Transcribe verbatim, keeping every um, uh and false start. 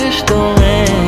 रिश्तों में